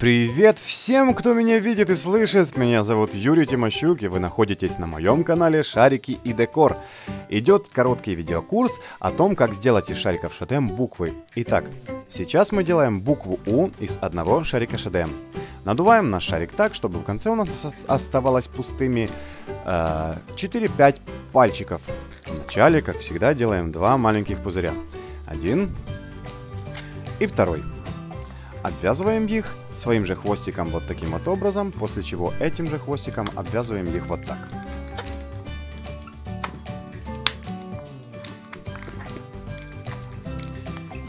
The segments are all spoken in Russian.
Привет всем, кто меня видит и слышит! Меня зовут Юрий Тимощук, и вы находитесь на моем канале «Шарики и декор». Идет короткий видеокурс о том, как сделать из шариков ШДМ буквы. Итак, сейчас мы делаем букву «У» из одного шарика ШДМ. Надуваем наш шарик так, чтобы в конце у нас оставалось пустыми 4-5 пальчиков. Вначале, как всегда, делаем два маленьких пузыря. Один и второй. Обвязываем их своим же хвостиком вот таким вот образом, после чего этим же хвостиком обвязываем их вот так.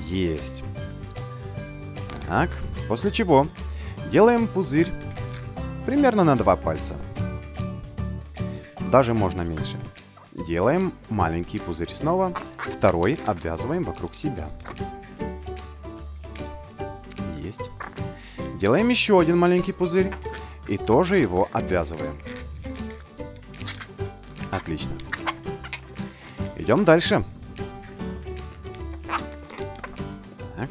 Есть. Так, после чего делаем пузырь примерно на 2 пальца. Даже можно меньше. Делаем маленький пузырь снова, второй обвязываем вокруг себя. Есть. Делаем еще один маленький пузырь и тоже его обвязываем. Отлично. Идем дальше. Так.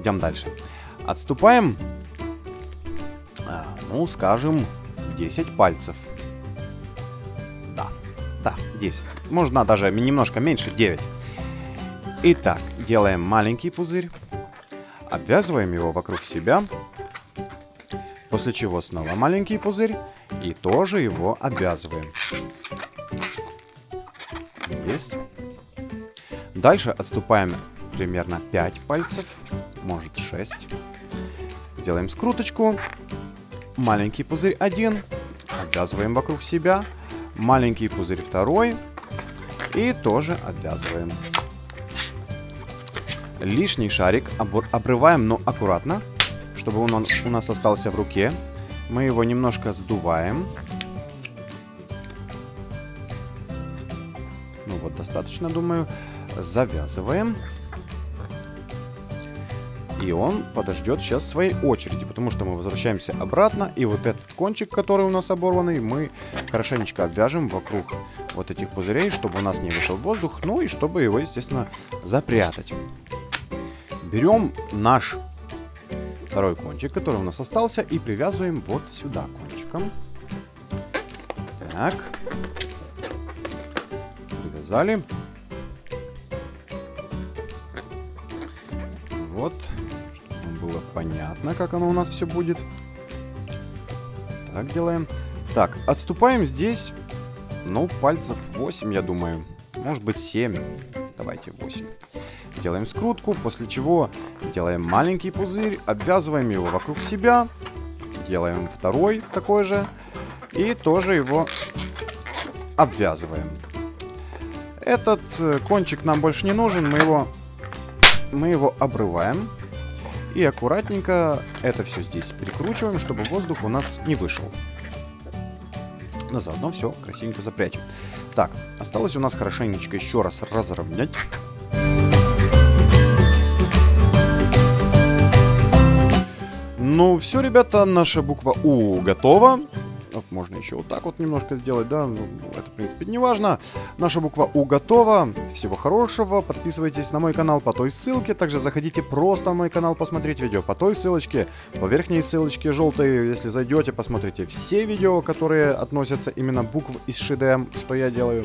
Идем дальше. Отступаем, ну, скажем, 10 пальцев. Да, 10. Можно даже немножко меньше, 9. Итак, делаем маленький пузырь. Обвязываем его вокруг себя, после чего снова маленький пузырь и тоже его обвязываем. Есть. Дальше отступаем примерно 5 пальцев, может 6. Делаем скруточку, маленький пузырь 1, обвязываем вокруг себя, маленький пузырь 2 и тоже обвязываем. Лишний шарик обрываем, но аккуратно, чтобы он у нас остался в руке. Мы его немножко сдуваем. Ну вот, достаточно, думаю. Завязываем. И он подождет сейчас своей очереди, потому что мы возвращаемся обратно. И вот этот кончик, который у нас оборванный, мы хорошенечко обвяжем вокруг вот этих пузырей, чтобы у нас не вышел воздух, ну и чтобы его, естественно, запрятать. Берем наш второй кончик, который у нас остался, и привязываем вот сюда кончиком. Так. Привязали. Вот. Чтобы было понятно, как оно у нас все будет. Так делаем. Так, отступаем здесь, ну, пальцев 8, я думаю. Может быть, 7. Давайте 8. Делаем скрутку, после чего делаем маленький пузырь, обвязываем его вокруг себя, делаем второй такой же и тоже его обвязываем. Этот кончик нам больше не нужен, мы его обрываем и аккуратненько это все здесь прикручиваем, чтобы воздух у нас не вышел. Но заодно все красивенько запрячем. Так, осталось у нас хорошенечко еще раз разровнять. Ну все, ребята, наша буква У готова. Вот, можно еще вот так вот немножко сделать, да, ну, это в принципе не важно. Наша буква У готова. Всего хорошего, подписывайтесь на мой канал по той ссылке. Также заходите просто на мой канал посмотреть видео по той ссылочке. По верхней ссылочке желтой, если зайдете, посмотрите все видео, которые относятся именно букв из ШДМ, что я делаю.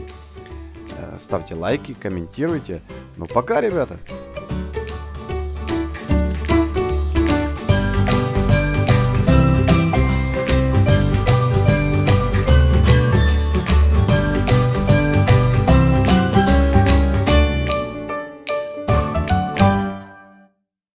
Ставьте лайки, комментируйте. Ну пока, ребята!